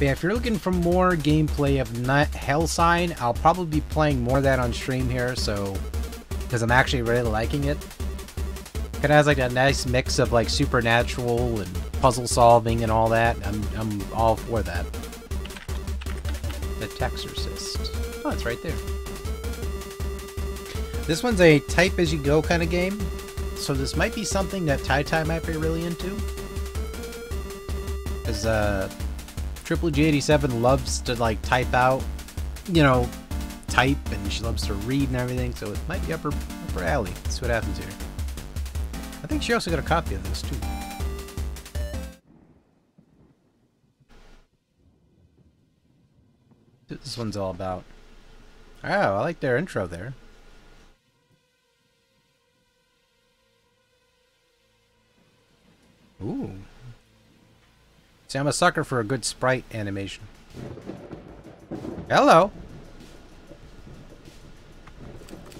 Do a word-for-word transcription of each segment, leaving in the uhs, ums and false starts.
But yeah, if you're looking for more gameplay of Hellsign, I'll probably be playing more of that on stream here, so... because I'm actually really liking it. It has like a nice mix of like supernatural and puzzle solving and all that. I'm, I'm all for that. The Textorcist. Oh, it's right there. This one's a type-as-you-go kind of game, so this might be something that Ty Tai might be really into. Because uh, Triple G eighty-seven loves to like type out, you know, type, and she loves to read and everything, so it might be up her, up her alley. Let's see what happens here. I think she also got a copy of this, too. What this one's all about. Oh, I like their intro there. Ooh. See, I'm a sucker for a good sprite animation. Hello!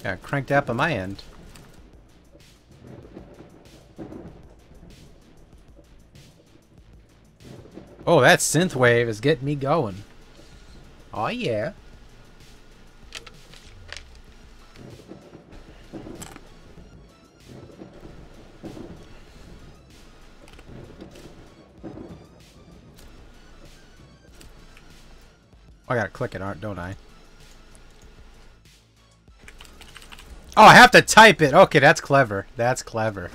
Got cranked up on my end. Oh, that synthwave is getting me going. Oh yeah. I gotta click it, aren't don't I? Oh, I have to type it. Okay, that's clever. That's clever.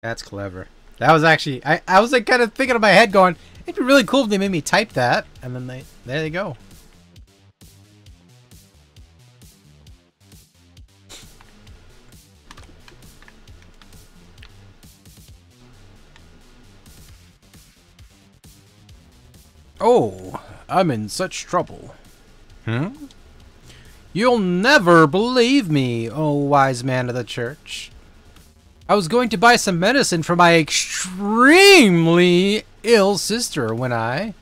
That's clever. That was actually, I, I was like kind of thinking in my head going, it'd be really cool if they made me type that. And then they, there they go. Oh, I'm in such trouble. Hmm? You'll never believe me, oh wise man of the church. I was going to buy some medicine for my extremely ill sister when I...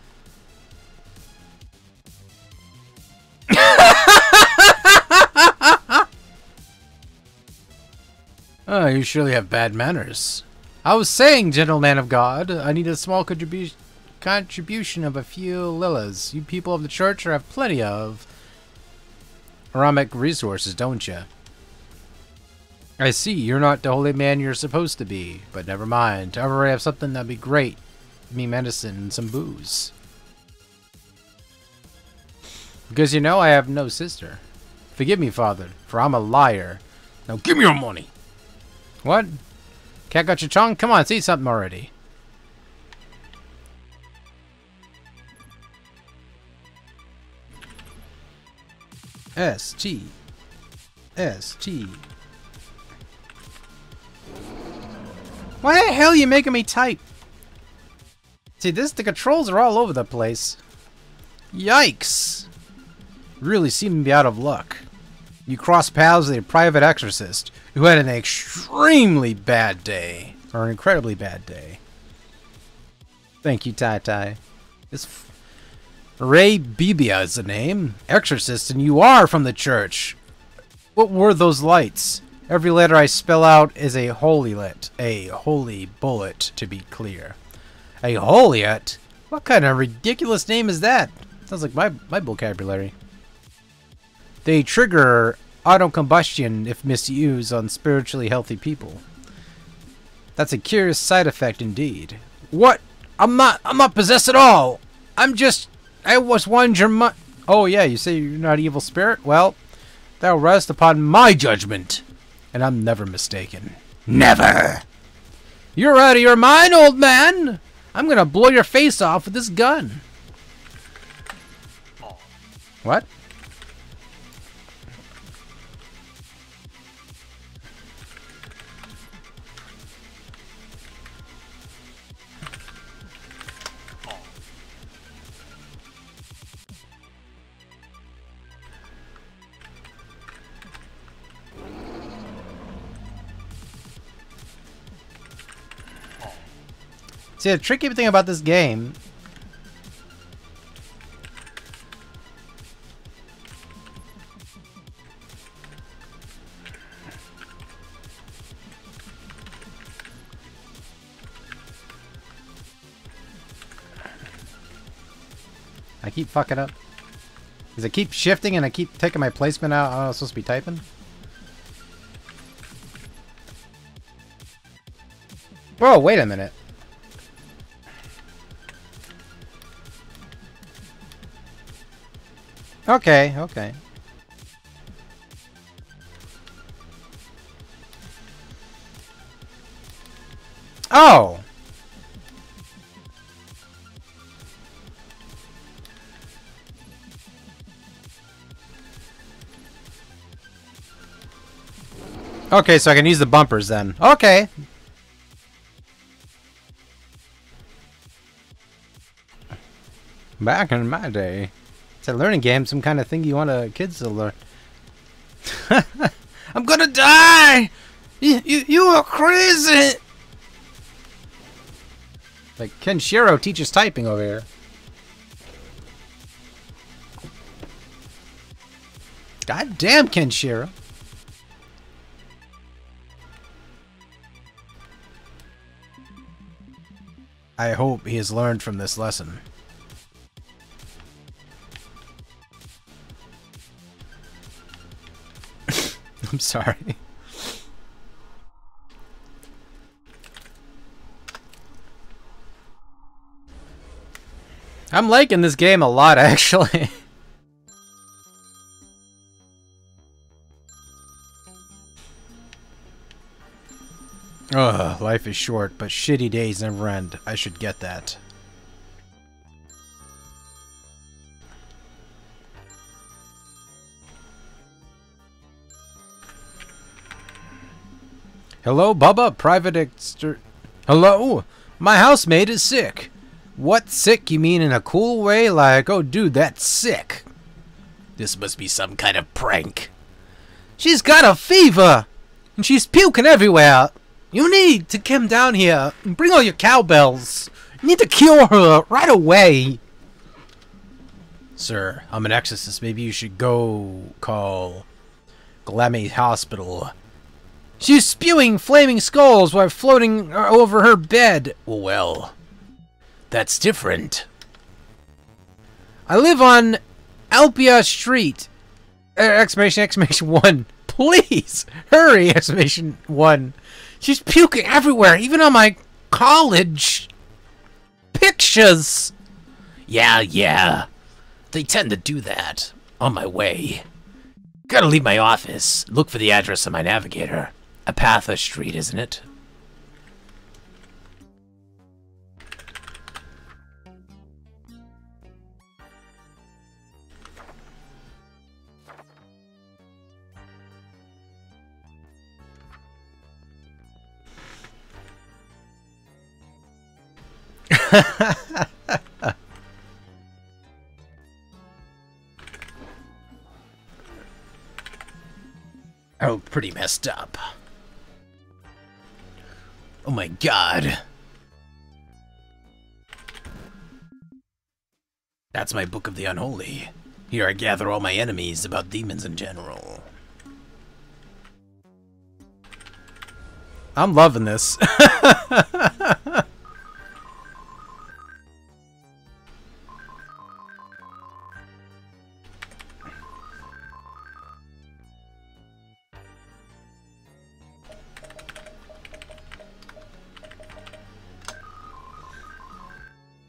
Oh, you surely have bad manners. I was saying, gentle man of God, I need a small contribu contribution of a few lilas. You people of the church have plenty of Aramic resources, don't you? I see, you're not the holy man you're supposed to be, but never mind. I already have something that'd be great. Give me medicine and some booze. Because you know I have no sister. Forgive me, Father, for I'm a liar. Now give me your money! What? Cat got your tongue? Come on, say something already. S-T. S-T. Why the hell are you making me type? See, this, the controls are all over the place. Yikes! Really seem to be out of luck. You cross paths with a private exorcist who had an extremely bad day. Or an incredibly bad day. Thank you, Tai Tai. This f Ray Bibbia is the name. Exorcist, and you are from the church. What were those lights? Every letter I spell out is a holy lit, a holy bullet, to be clear. A holyet? What kind of ridiculous name is that? Sounds like my, my vocabulary. They trigger autocombustion if misused on spiritually healthy people. That's a curious side effect indeed. What? I'm not, I'm not possessed at all! I'm just, I was one German. Oh yeah, you say you're not evil spirit? Well, thou rest upon my judgment. And I'm never mistaken. Never! You're out of your mind, old man! I'm gonna blow your face off with this gun. What? See, the tricky thing about this game I keep fucking up. Because I keep shifting and I keep taking my placement out. I was supposed to be typing. Whoa, wait a minute. Okay, okay. Oh! Okay, so I can use the bumpers then. Okay! Back in my day. It's a learning game, some kind of thing you want a kids to learn. I'm gonna die! You, you, you are crazy! Like, Kenshiro teaches typing over here. God damn, Kenshiro! I hope he has learned from this lesson. I'm sorry. I'm liking this game a lot, actually. Ugh, life is short, but shitty days never end. I should get that. Hello, Bubba, private exter- Hello? My housemate is sick. What sick? You mean in a cool way? Like, oh dude, that's sick. This must be some kind of prank. She's got a fever! And she's puking everywhere! You need to come down here and bring all your cowbells. You need to cure her right away! Sir, I'm an exorcist. Maybe you should go call Glammy Hospital. She's spewing flaming skulls while floating over her bed. Well, that's different. I live on Alpia Street. Uh, exclamation, exclamation, one. Please, hurry, exclamation, one. She's puking everywhere, even on my college pictures. Yeah, yeah. They tend to do that. On my way. Gotta leave my office. Look for the address on my navigator. Apatha Street, isn't it? Oh, pretty messed up. Oh my god. That's my Book of the Unholy. Here I gather all my enemies about demons in general. I'm loving this.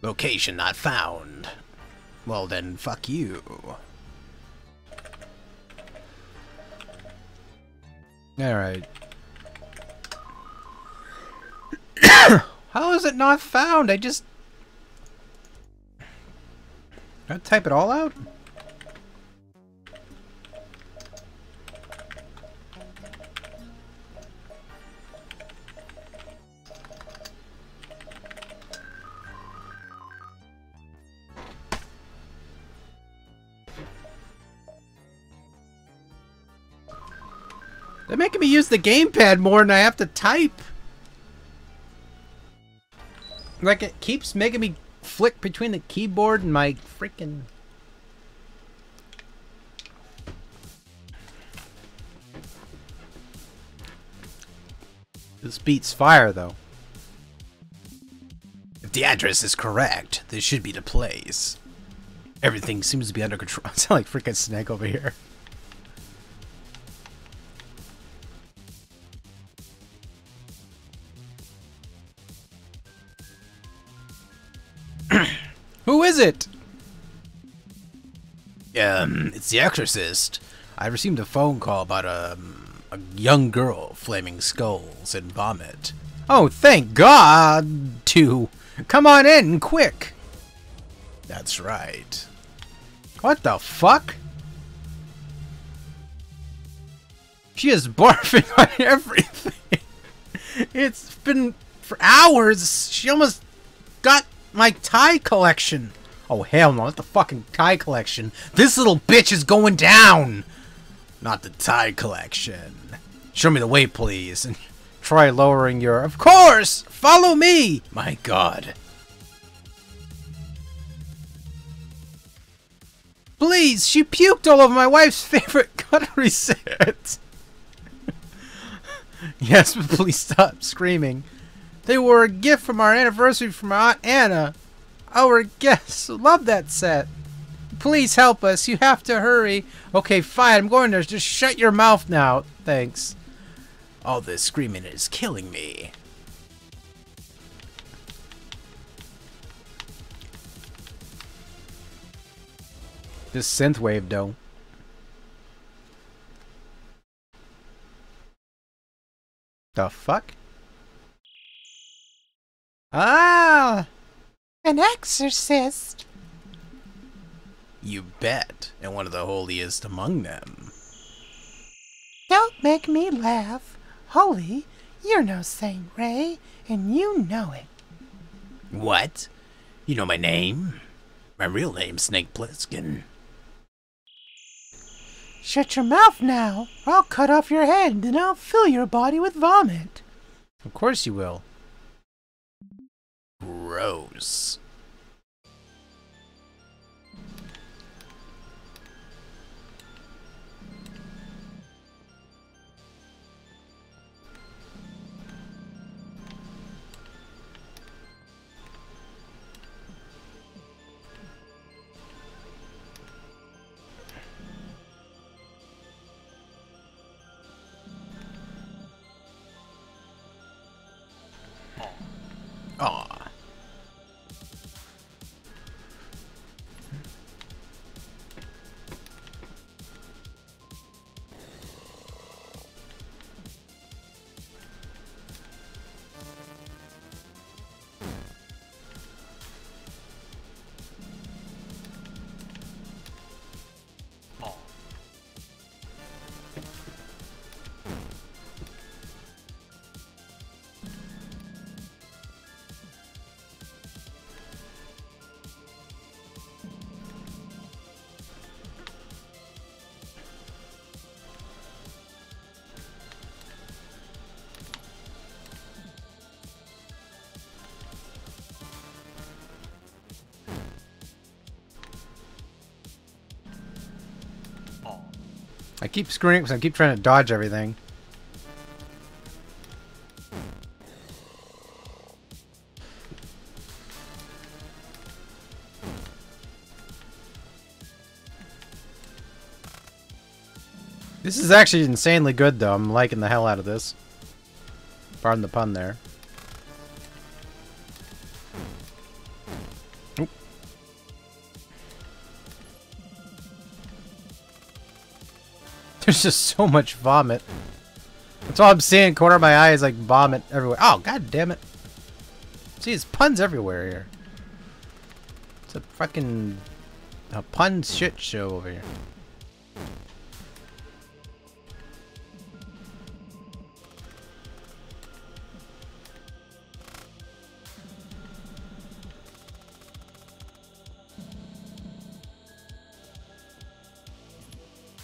Location not found. Well then, fuck you. Alright. How is it not found? I just... Did I type it all out? They're making me use the gamepad more than I have to type. Like, it keeps making me flick between the keyboard and my freaking... This beats fire, though. If the address is correct, this should be the place. Everything seems to be under control. I sound like freaking Snake over here. Who is it? Um, it's The Exorcist. I received a phone call about a, a young girl, flaming skulls and vomit. Oh, thank God! Two. Come on in, quick! That's right. What the fuck? She is barfing on everything. It's been for hours. She almost got my tie collection. Oh, hell no, not the fucking tie collection. This little bitch is going down. Not the tie collection. Show me the way, please. And try lowering your... Of course! Follow me! My God. Please, she puked all over my wife's favorite cutlery set. Yes, but please stop screaming. They were a gift from our anniversary from Aunt Anna. Our guests love that set. Please help us. You have to hurry. Okay, fine. I'm going there. Just shut your mouth now. Thanks. All this screaming is killing me. This synthwave, though. The fuck? Ah! An exorcist! You bet. And one of the holiest among them. Don't make me laugh. Holy, you're no Saint Ray, and you know it. What? You know my name? My real name's Snake Plissken. Shut your mouth now, or I'll cut off your head, and then I'll fill your body with vomit. Of course you will. Gross. Aw. I keep screwing it because I keep trying to dodge everything. This is actually insanely good, though. I'm liking the hell out of this. Pardon the pun there. There's just so much vomit. That's all I'm seeing. Corner of my eye is like vomit everywhere. Oh, god damn it. See, there's puns everywhere here. It's a fucking a pun shit show over here.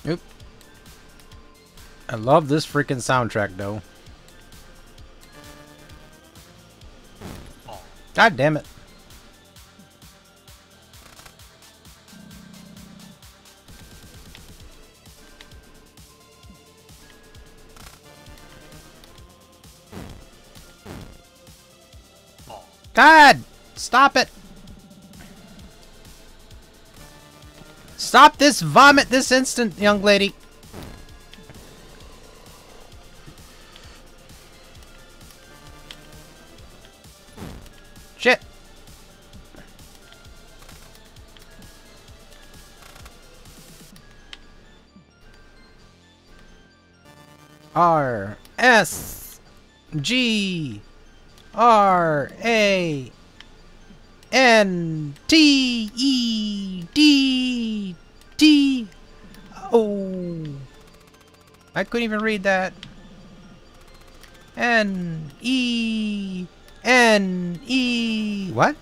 Oop. I love this freaking soundtrack, though. God damn it. God! Stop it! Stop this vomit this instant, young lady. Shit. R S G R A N T E D T O. I couldn't even read that. N E N E what?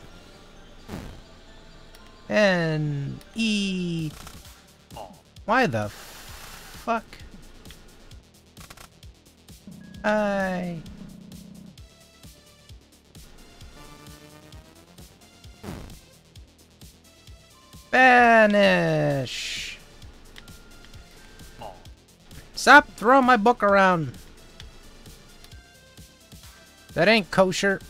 N E. Why the fuck? I. Banish! Stop throwing my book around! That ain't kosher.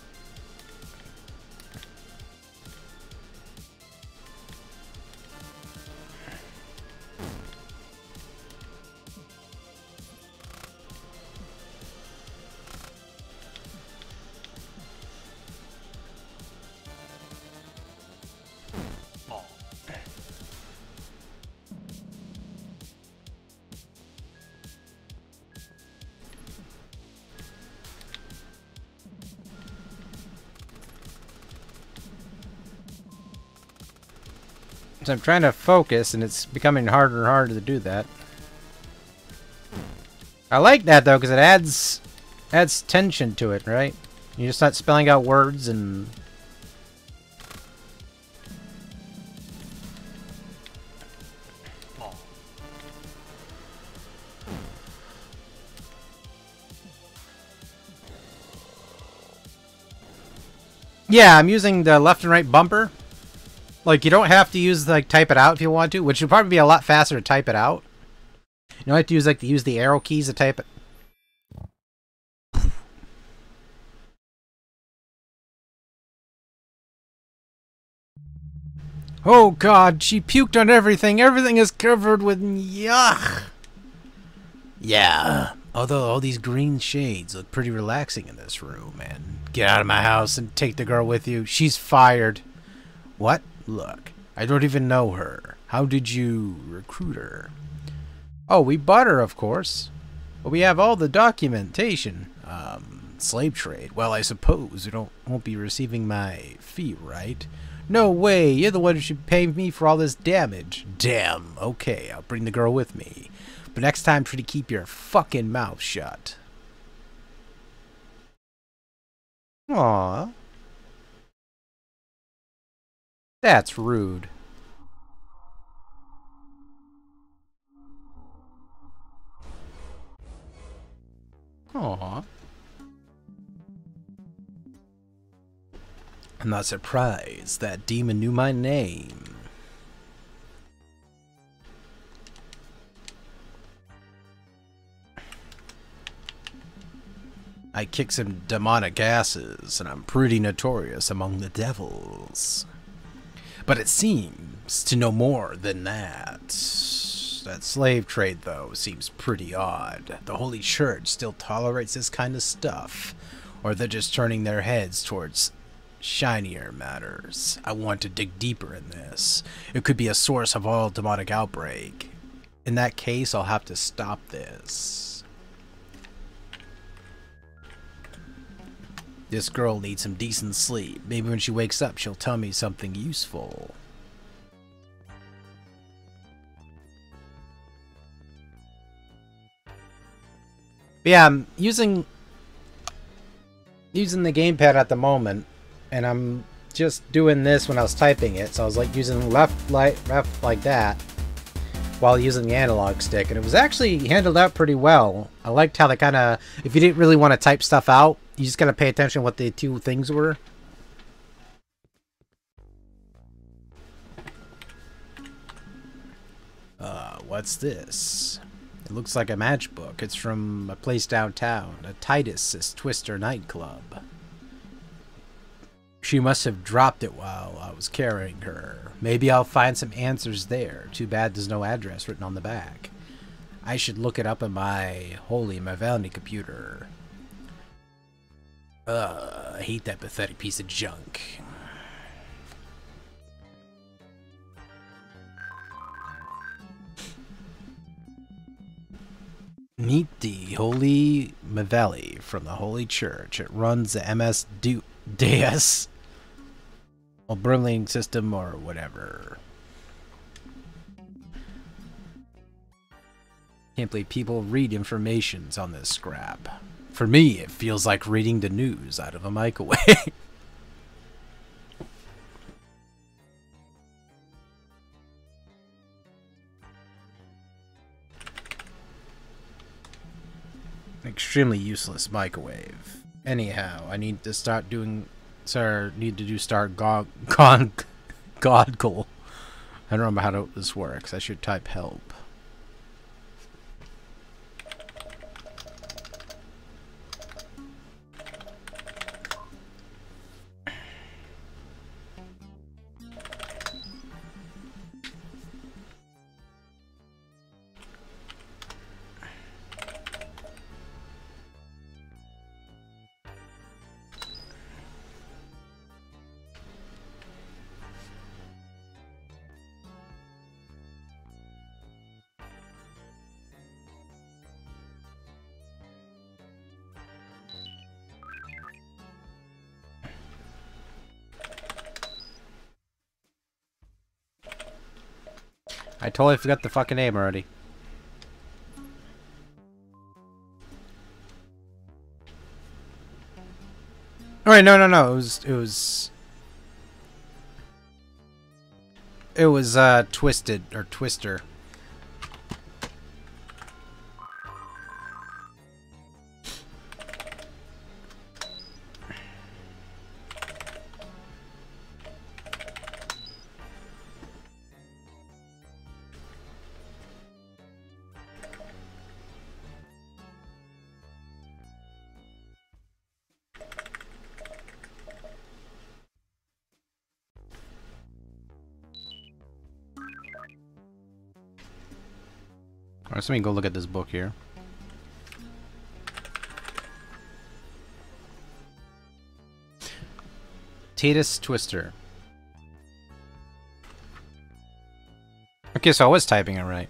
I'm trying to focus, and it's becoming harder and harder to do that. I like that, though, because it adds adds tension to it, right? You're just not spelling out words and... Yeah, I'm using the left and right bumper. Like, you don't have to use, like, type it out if you want to, which would probably be a lot faster to type it out. You don't have to use, like, to use the arrow keys to type it. Oh, God, she puked on everything. Everything is covered with yuck. Yeah. Although all these green shades look pretty relaxing in this room, man. Get out of my house and take the girl with you. She's fired. What? Look, I don't even know her. How did you recruit her? Oh, we bought her, of course. But we have all the documentation. Um, slave trade. Well, I suppose you don't won't be receiving my fee, right? No way. You're the one who should pay me for all this damage. Damn. Okay, I'll bring the girl with me. But next time, try to keep your fucking mouth shut. Aww. That's rude. Aww. I'm not surprised that demon knew my name. I kick some demonic asses, and I'm pretty notorious among the devils. But it seems to know more than that. That slave trade, though, seems pretty odd. The Holy Church still tolerates this kind of stuff. Or they're just turning their heads towards shinier matters. I want to dig deeper in this. It could be a source of all demonic outbreak. In that case, I'll have to stop this. This girl needs some decent sleep. Maybe when she wakes up, she'll tell me something useful. But yeah, I'm using using the gamepad at the moment, and I'm just doing this when I was typing it. So I was like using left, right, left like that, while using the analog stick, and it was actually handled out pretty well. I liked how they kind of, if you didn't really want to type stuff out, you just gotta pay attention to what the two things were. Uh, what's this? It looks like a matchbook. It's from a place downtown, a Titus's Twister nightclub. She must have dropped it while I was carrying her. Maybe I'll find some answers there. Too bad there's no address written on the back. I should look it up in my Holy Mavelli computer. Ugh, I hate that pathetic piece of junk. Meet the Holy Mavelli from the Holy Church. It runs the M S DOS or Berlin system or whatever. Can't believe people read informations on this scrap. For me, it feels like reading the news out of a microwave. Extremely useless microwave. Anyhow, I need to start doing. Sir, need to do start gog con godgle. I don't remember how to, this works. I should type help. I totally forgot the fucking name already. All right, no, no, no. It was, it was, it was uh, Twisted or Twister. Alright, so we can go look at this book here. Titus's Twister. Okay, so I was typing it right.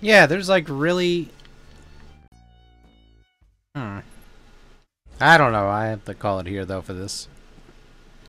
Yeah, there's like really... Hmm. I don't know. I have to call it here, though, for this.